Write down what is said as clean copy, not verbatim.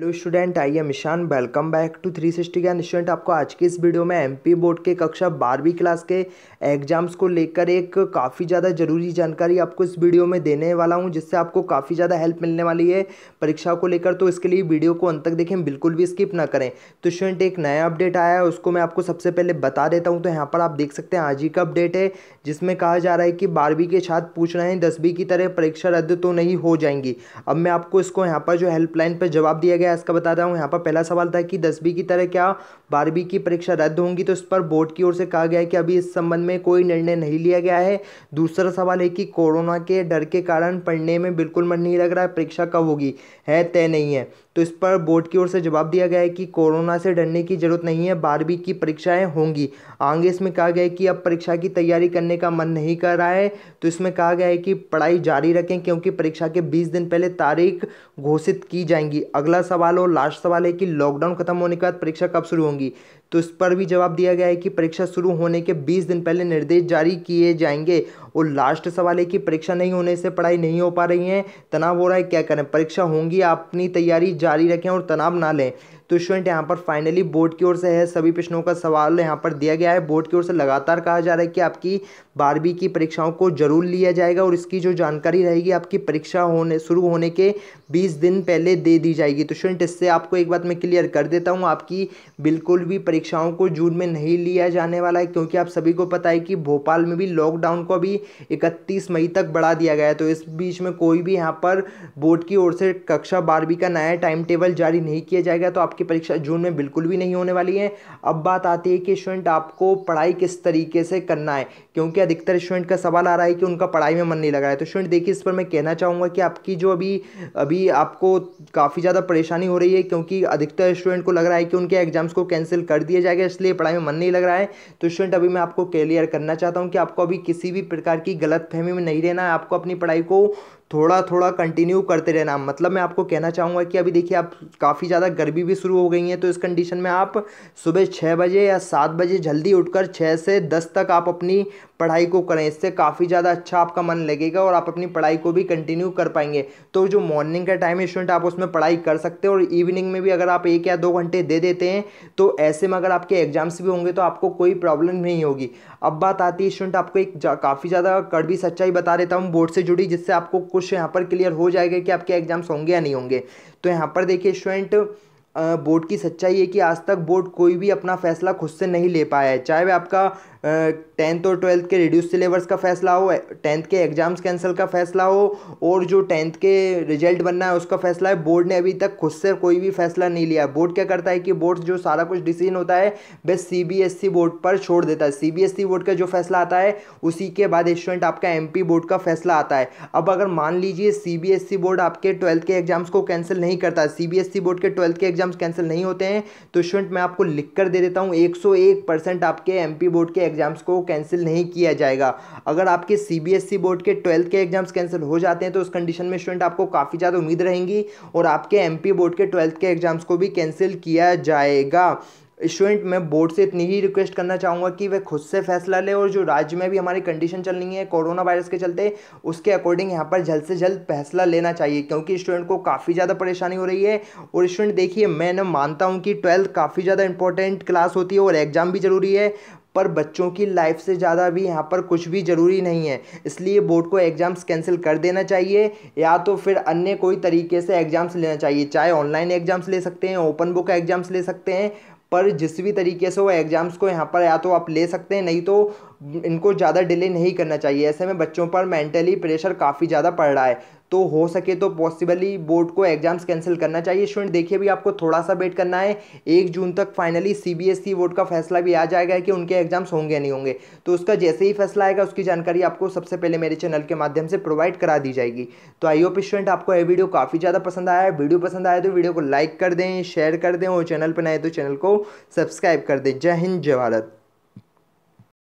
Hello student, I am Ishan. Welcome back to 360 Gyan. Student, आपको आज की इस वीडियो में एमपी बोर्ड के कक्षा 12वीं क्लास के एग्जाम्स को लेकर एक काफ़ी ज़्यादा ज़रूरी जानकारी आपको इस वीडियो में देने वाला हूं, जिससे आपको काफ़ी ज़्यादा हेल्प मिलने वाली है परीक्षा को लेकर। तो इसके लिए वीडियो को अंत तक देखें, बिल्कुल भी स्किप ना करें। तो स्टूडेंट, एक नया अपडेट आया है, उसको मैं आपको सबसे पहले बता देता हूँ। तो यहाँ पर आप देख सकते हैं, आज ही का अपडेट है, जिसमें कहा जा रहा है कि 12वीं के छात्र पूछ रहे हैं 10वीं की तरह परीक्षा रद्द तो नहीं हो जाएंगी। अब मैं आपको इसको यहाँ पर जो हेल्पलाइन पर जवाब दिया गया इसका बताता हूं। यहां पर पहला सवाल था कि 10वीं की तरह क्या 12वीं की परीक्षा रद्द होंगी, तो इस पर बोर्ड की ओर से कहा गया है कि अभी इस संबंध में कोई निर्णय नहीं लिया गया है। दूसरा सवाल है कि कोरोना के डर के कारण पढ़ने में बिल्कुल मन नहीं लग रहा है, परीक्षा कब होगी है तय नहीं है, तो इस पर बोर्ड की ओर से जवाब दिया गया है कि कोरोना से डरने की जरूरत नहीं है, 12वीं की परीक्षाएं होंगी। आगे इसमें कहा गया है कि अब परीक्षा की तैयारी करने का मन नहीं कर रहा है, तो इसमें कहा गया है कि पढ़ाई जारी रखें क्योंकि परीक्षा के 20 दिन पहले तारीख घोषित की जाएंगी। अगला सवाल और लास्ट सवाल है कि लॉकडाउन खत्म होने के बाद परीक्षा कब शुरू होंगी, तो इस पर भी जवाब दिया गया है कि परीक्षा शुरू होने के 20 दिन पहले निर्देश जारी किए जाएंगे। और लास्ट सवाल है कि परीक्षा नहीं होने से पढ़ाई नहीं हो पा रही है, तनाव हो रहा है, क्या करें, परीक्षा होंगी, अपनी तैयारी जारी रखें और तनाव ना लें। तो स्टूडेंट, यहाँ पर फाइनली बोर्ड की ओर से है सभी प्रश्नों का सवाल यहाँ पर दिया गया है। बोर्ड की ओर से लगातार कहा जा रहा है कि आपकी 12वीं की परीक्षाओं को जरूर लिया जाएगा और इसकी जो जानकारी रहेगी आपकी परीक्षा शुरू होने के 20 दिन पहले दे दी जाएगी। तो स्टूडेंट, इससे आपको एक बात मैं क्लियर कर देता हूँ, आपकी बिल्कुल भी परीक्षाओं को जून में नहीं लिया जाने वाला है, क्योंकि आप सभी को पता है कि भोपाल में भी लॉकडाउन को अभी 31 मई तक बढ़ा दिया गया है। तो इस बीच में कोई भी यहाँ पर बोर्ड की ओर से कक्षा 12वीं का नया टाइम टेबल जारी नहीं किया जाएगा, तो आपकी परीक्षा जून में बिल्कुल भी नहीं होने वाली है। अब बात आती है कि स्टूडेंट आपको पढ़ाई किस तरीके से करना है, क्योंकि अधिकतर स्टूडेंट का सवाल आ रहा है कि उनका पढ़ाई में मन नहीं लग रहा है। तो स्टूडेंट देखिए, इस पर मैं कहना चाहूँगा कि आपकी जो अभी आपको काफ़ी ज़्यादा परेशानी हो रही है, क्योंकि अधिकतर स्टूडेंट को लग रहा है कि उनके एग्जाम्स को कैंसिल कर दिया जाएगा, इसलिए पढ़ाई में मन नहीं लग रहा है। तो स्टूडेंट, अभी मैं आपको क्लियर करना चाहता हूँ कि आपको अभी किसी भी प्रकार की गलतफहमी में नहीं रहना है, आपको अपनी पढ़ाई को थोड़ा थोड़ा कंटिन्यू करते रहना। मतलब मैं आपको कहना चाहूँगा कि अभी देखिए, आप काफ़ी ज़्यादा गर्मी भी शुरू हो गई है, तो इस कंडीशन में आप सुबह 6 बजे या 7 बजे जल्दी उठकर 6 से 10 तक आप अपनी पढ़ाई को करें, इससे काफ़ी ज़्यादा अच्छा आपका मन लगेगा और आप अपनी पढ़ाई को भी कंटिन्यू कर पाएंगे। तो जो मॉर्निंग का टाइम है स्टूडेंट, आप उसमें पढ़ाई कर सकते हो और इवनिंग में भी अगर आप 1 या 2 घंटे दे देते हैं, तो ऐसे में अगर आपके एग्जाम्स भी होंगे तो आपको कोई प्रॉब्लम नहीं होगी। अब बात आती है स्टूडेंट, आपको एक काफ़ी ज़्यादा कड़वी सच्चाई बता देता हूँ बोर्ड से जुड़ी, जिससे आपको कुछ यहाँ पर क्लियर हो जाएगा कि आपके एग्जाम्स होंगे या नहीं होंगे। तो यहाँ पर देखिए स्टूडेंट, बोर्ड की सच्चाई है कि आज तक बोर्ड कोई भी अपना फैसला खुद से नहीं ले पाया है, चाहे वह आपका 10th और 12th के रिड्यूस सिलेबस का फैसला हो, 10th के एग्ज़ाम्स कैंसिल का फैसला हो, और जो 10th के रिजल्ट बनना है उसका फैसला है। बोर्ड ने अभी तक खुद से कोई भी फैसला नहीं लिया। बोर्ड क्या करता है कि बोर्ड जो सारा कुछ डिसीजन होता है वह सीबीएसई बोर्ड पर छोड़ देता है। सीबीएसई बोर्ड का जो फैसला आता है उसी के बाद स्टूडेंट आपका एमपी बोर्ड का फैसला आता है। अब अगर मान लीजिए सीबीएसई बोर्ड आपके 12th के एग्ज़ाम्स को कैंसिल नहीं करता, सीबीएसई बोर्ड के 12th के एग्ज़ाम्स कैंसिल नहीं होते हैं, तो स्टूडेंट मैं आपको लिख कर दे देता हूँ 101% आपके एमपी बोर्ड के एग्जाम्स को कैंसिल नहीं किया जाएगा। अगर आपके सीबीएसई बोर्ड के 12th के एग्जाम्स कैंसिल हो जाते हैं, तो उस कंडीशन में स्टूडेंट आपको काफ़ी ज़्यादा उम्मीद रहेंगी और आपके एमपी बोर्ड के 12th के एग्जाम्स को भी कैंसिल किया जाएगा। स्टूडेंट मैं बोर्ड से इतनी ही रिक्वेस्ट करना चाहूँगा कि वह खुद से फैसला ले, और जो राज्य में भी हमारी कंडीशन चल रही है कोरोना वायरस के चलते, उसके अकॉर्डिंग यहाँ पर जल्द से जल्द फैसला लेना चाहिए, क्योंकि स्टूडेंट को काफ़ी ज़्यादा परेशानी हो रही है। और स्टूडेंट देखिए, मैं ना मानता हूँ कि 12th काफ़ी ज़्यादा इंपॉर्टेंट क्लास होती है और एग्ज़ाम भी ज़रूरी है, पर बच्चों की लाइफ से ज़्यादा भी यहाँ पर कुछ भी ज़रूरी नहीं है, इसलिए बोर्ड को एग्ज़ाम्स कैंसिल कर देना चाहिए, या तो फिर अन्य कोई तरीके से एग्ज़ाम्स लेना चाहिए, चाहे ऑनलाइन एग्ज़ाम्स ले सकते हैं, ओपन बुक एग्ज़ाम्स ले सकते हैं, पर जिस भी तरीके से वो एग्ज़ाम्स को यहाँ पर या तो आप ले सकते हैं, नहीं तो इनको ज़्यादा डिले नहीं करना चाहिए। ऐसे में बच्चों पर मेंटली प्रेशर काफ़ी ज़्यादा पड़ रहा है, तो हो सके तो पॉसिबली बोर्ड को एग्ज़ाम्स कैंसिल करना चाहिए। स्टूडेंट देखिए, भी आपको थोड़ा सा वेट करना है, 1 जून तक फाइनली सीबीएसई बोर्ड का फैसला भी आ जाएगा कि उनके एग्ज़ाम्स होंगे या नहीं होंगे। तो उसका जैसे ही फैसला आएगा उसकी जानकारी आपको सबसे पहले मेरे चैनल के माध्यम से प्रोवाइड करा दी जाएगी। तो आई होप स्टूडेंट आपको यह वीडियो काफ़ी ज़्यादा पसंद आया है। वीडियो पसंद आया तो वीडियो को लाइक कर दें, शेयर कर दें, और चैनल पर नए तो चैनल को सब्सक्राइब कर दें। जय हिंद, जय भारत।